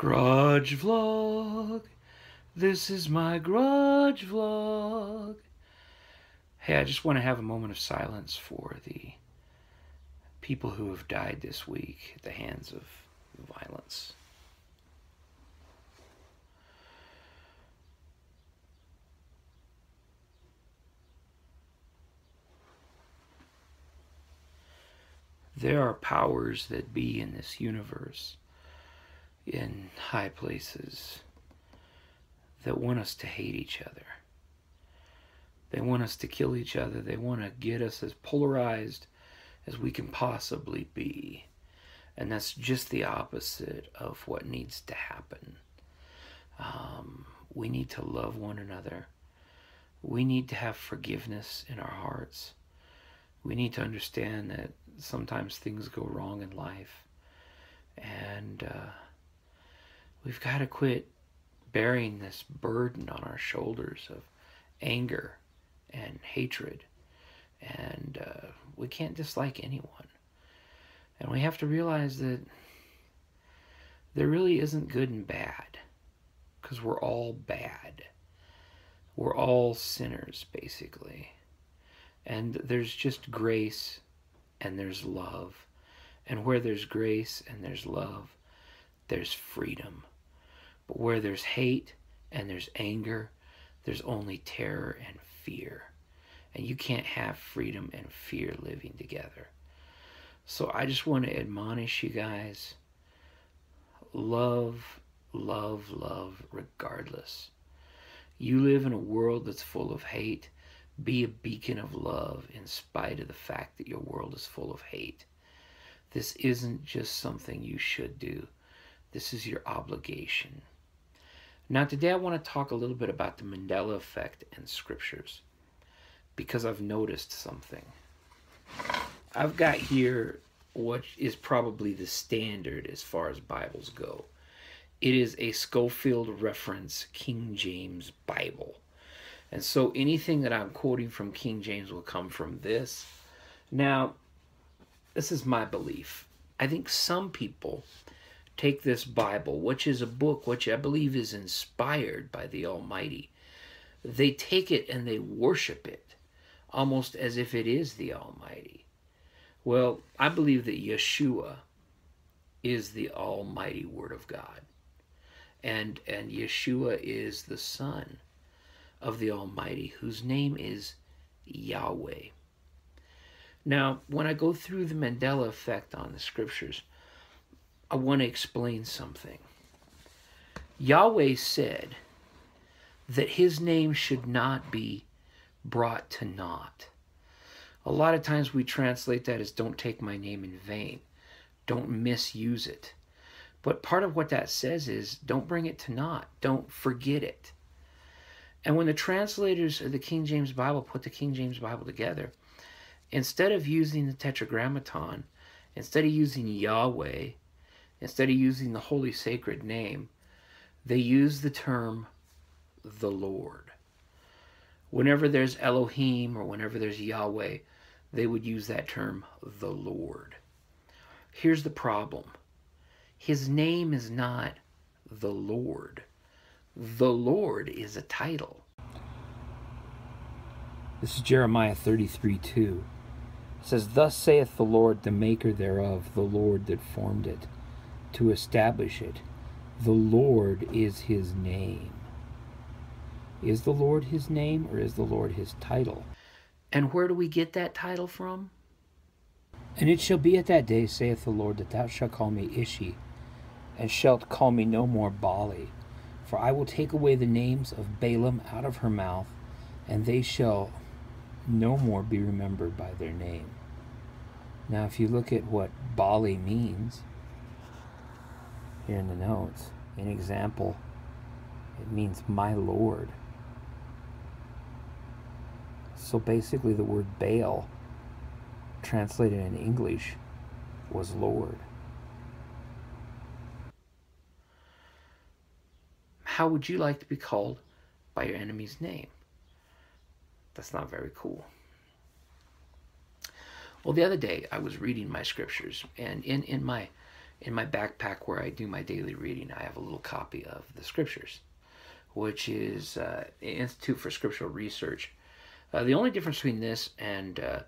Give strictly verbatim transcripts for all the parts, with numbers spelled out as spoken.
Garage vlog. This is my garage vlog. Hey, I just want to have a moment of silence for the people who have died this week at the hands of violence. There are powers that be in this universe, in high places, that want us to hate each other. They want us to kill each other. They want to get us as polarized as we can possibly be. And that's just the opposite of what needs to happen. Um, we need to love one another. We need to have forgiveness in our hearts. We need to understand that sometimes things go wrong in life. And uh, we've got to quit bearing this burden on our shoulders of anger and hatred. And uh, we can't dislike anyone. And we have to realize that there really isn't good and bad, because we're all bad. We're all sinners, basically. And there's just grace and there's love. And where there's grace and there's love, there's freedom. But where there's hate and there's anger, there's only terror and fear. And you can't have freedom and fear living together. So I just want to admonish you guys. Love, love, love regardless. You live in a world that's full of hate. Be a beacon of love in spite of the fact that your world is full of hate. This isn't just something you should do. This is your obligation. Now today I want to talk a little bit about the Mandela Effect and scriptures, because I've noticed something. I've got here what is probably the standard as far as Bibles go. It is a Schofield reference King James Bible. And so anything that I'm quoting from King James will come from this. Now, this is my belief. I think some people take this Bible, which is a book which I believe is inspired by the Almighty. They take it and they worship it, almost as if it is the Almighty. Well, I believe that Yeshua is the Almighty Word of God. And, and Yeshua is the Son of the Almighty, whose name is Yahweh. Now, when I go through the Mandela Effect on the scriptures, I want to explain something. Yahweh said that his name should not be brought to naught. A lot of times we translate that as don't take my name in vain. Don't misuse it. But part of what that says is don't bring it to naught. Don't forget it. And when the translators of the King James Bible put the King James Bible together, instead of using the Tetragrammaton, instead of using Yahweh, instead of using the holy sacred name, they use the term the Lord. Whenever there's Elohim or whenever there's Yahweh, they would use that term the Lord. Here's the problem. His name is not the Lord. The Lord is a title. This is Jeremiah thirty-three two. It says, "Thus saith the Lord, the maker thereof, the Lord that formed it, to establish it. The Lord is his name." Is the Lord his name, or is the Lord his title? And where do we get that title from? "And it shall be at that day, saith the Lord, that thou shalt call me Ishi, and shalt call me no more Bali. For I will take away the names of Balaam out of her mouth, and they shall no more be remembered by their name." Now, if you look at what Bali means, here in the notes, an example, it means my Lord. So basically the word Baal, translated in English, was Lord. How would you like to be called by your enemy's name? That's not very cool. Well, the other day I was reading my scriptures, and in, in my in my backpack where I do my daily reading, I have a little copy of the Scriptures, which is uh, the Institute for Scriptural Research. Uh, the only difference between this and uh,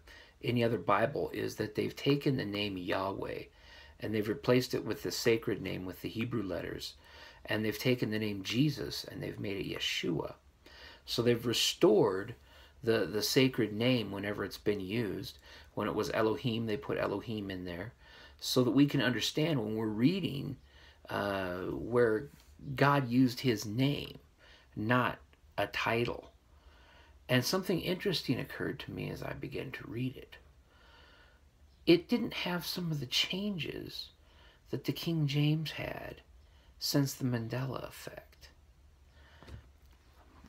any other Bible is that they've taken the name Yahweh and they've replaced it with the sacred name with the Hebrew letters, and they've taken the name Jesus and they've made it Yeshua. So they've restored the, the sacred name whenever it's been used. When it was Elohim, they put Elohim in there so that we can understand when we're reading uh, where God used his name, not a title. And something interesting occurred to me as I began to read it. It didn't have some of the changes that the King James had since the Mandela Effect.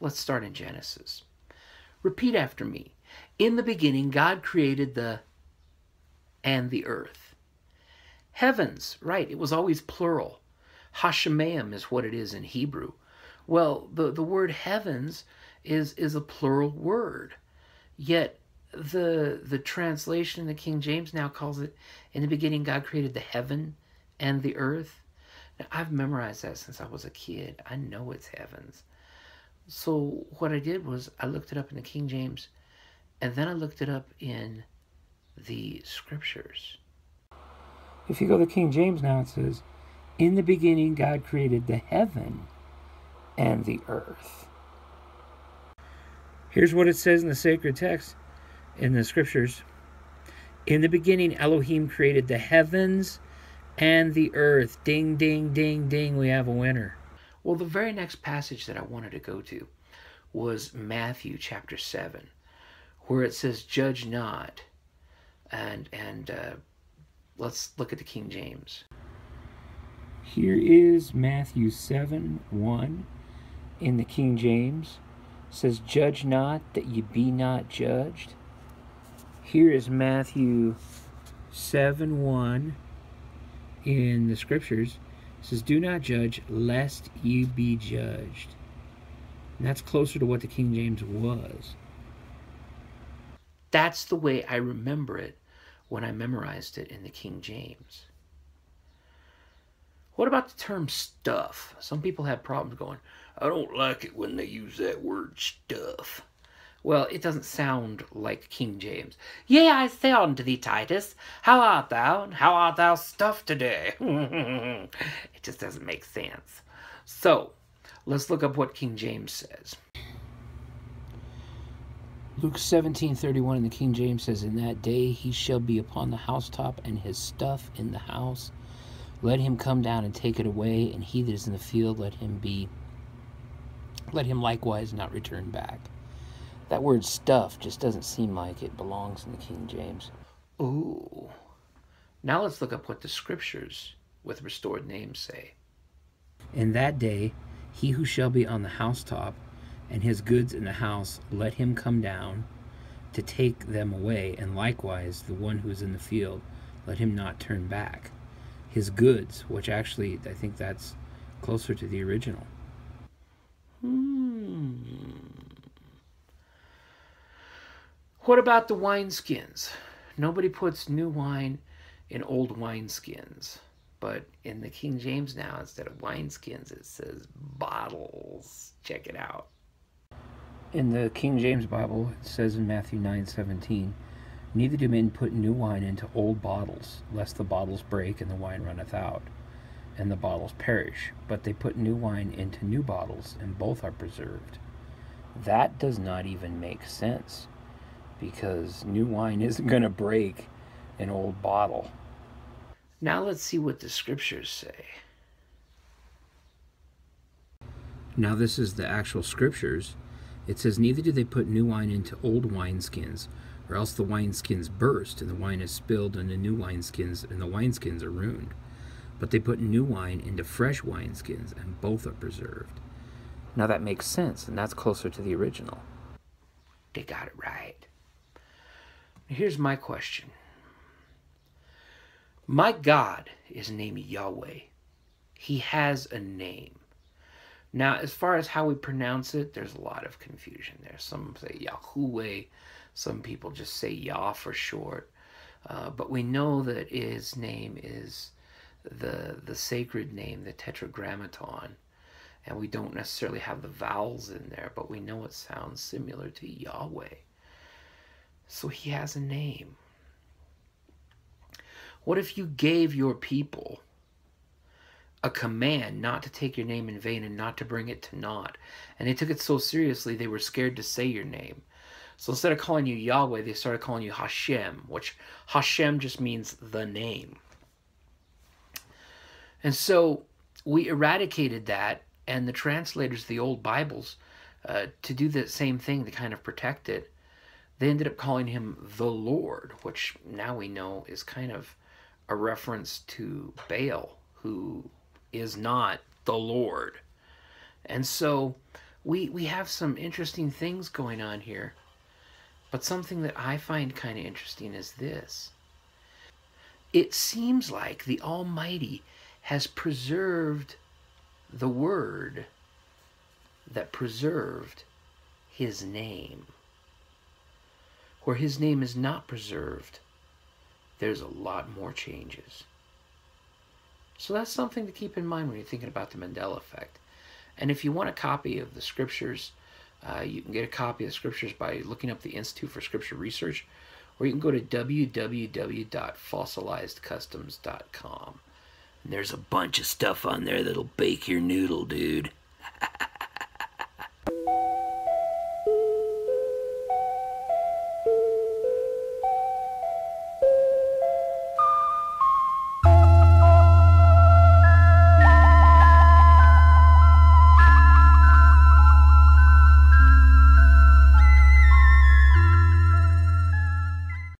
Let's start in Genesis. Repeat after me. In the beginning, God created the and the earth. Heavens, right, it was always plural. Hashemayim is what it is in Hebrew. Well, the, the word heavens is is a plural word, yet the the translation in the King James now calls it, in the beginning God created the heaven and the earth. Now, I've memorized that since I was a kid. I know it's heavens. So what I did was I looked it up in the King James, and then I looked it up in the Scriptures. If you go to King James now, it says, in the beginning God created the heaven and the earth. Here's what it says in the sacred text, in the Scriptures. In the beginning, Elohim created the heavens and the earth. Ding, ding, ding, ding, we have a winner. Well, the very next passage that I wanted to go to was Matthew chapter seven, where it says, judge not. And, and uh, let's look at the King James. Here is Matthew seven, one in the King James. Says, judge not that ye be not judged. Here is Matthew seven, one in the Scriptures. It says, do not judge lest you be judged. And that's closer to what the King James was. That's the way I remember it when I memorized it in the King James. What about the term stuff? Some people have problems going, I don't like it when they use that word stuff. Well, it doesn't sound like King James. Yea, I say unto thee, Titus, how art thou? How art thou stuffed today? It just doesn't make sense. So, let's look up what King James says. Luke seventeen, thirty-one in the King James says, in that day he shall be upon the housetop, and his stuff in the house. Let him come down and take it away, and he that is in the field, let him be. Let him likewise not return back. That word stuff just doesn't seem like it belongs in the King James. Ooh. Now let's look up what the Scriptures with restored names say. In that day, he who shall be on the housetop, and his goods in the house, let him come down to take them away, and likewise the one who is in the field, let him not turn back. His goods, which actually, I think that's closer to the original. Hmm. What about the wineskins? Nobody puts new wine in old wineskins. But in the King James now, instead of wineskins, it says bottles. Check it out. In the King James Bible, it says in Matthew nine, seventeen, neither do men put new wine into old bottles, lest the bottles break and the wine runneth out, and the bottles perish. But they put new wine into new bottles, and both are preserved. That does not even make sense, because new wine isn't going to break an old bottle. Now let's see what the Scriptures say. Now this is the actual Scriptures. It says, neither do they put new wine into old wineskins, or else the wineskins burst, and the wine is spilled into new wineskins, and the wineskins are ruined. But they put new wine into fresh wineskins, and both are preserved. Now that makes sense, and that's closer to the original. They got it right. Here's my question. My God is named Yahweh. He has a name. Now, as far as how we pronounce it, there's a lot of confusion there. Some say Yahweh. Some people just say Yah for short. Uh, but we know that his name is the the sacred name, the Tetragrammaton, and we don't necessarily have the vowels in there, but we know it sounds similar to Yahweh. So he has a name. What if you gave your people a command not to take your name in vain and not to bring it to naught? And they took it so seriously they were scared to say your name. So instead of calling you Yahweh, they started calling you Hashem, which Hashem just means the name. And so we eradicated that, and the translators of the old Bibles, uh, to do the same thing, to kind of protect it, they ended up calling him the Lord, which now we know is kind of a reference to Baal, who is not the Lord. And so we, we have some interesting things going on here. But something that I find kind of interesting is this. It seems like the Almighty has preserved the word that preserved his name. Where his name is not preserved, there's a lot more changes. So that's something to keep in mind when you're thinking about the Mandela Effect. And if you want a copy of the Scriptures, uh, you can get a copy of the Scriptures by looking up the Institute for Scriptural Research, or you can go to w w w dot fossilized customs dot com. And there's a bunch of stuff on there that'll bake your noodle, dude.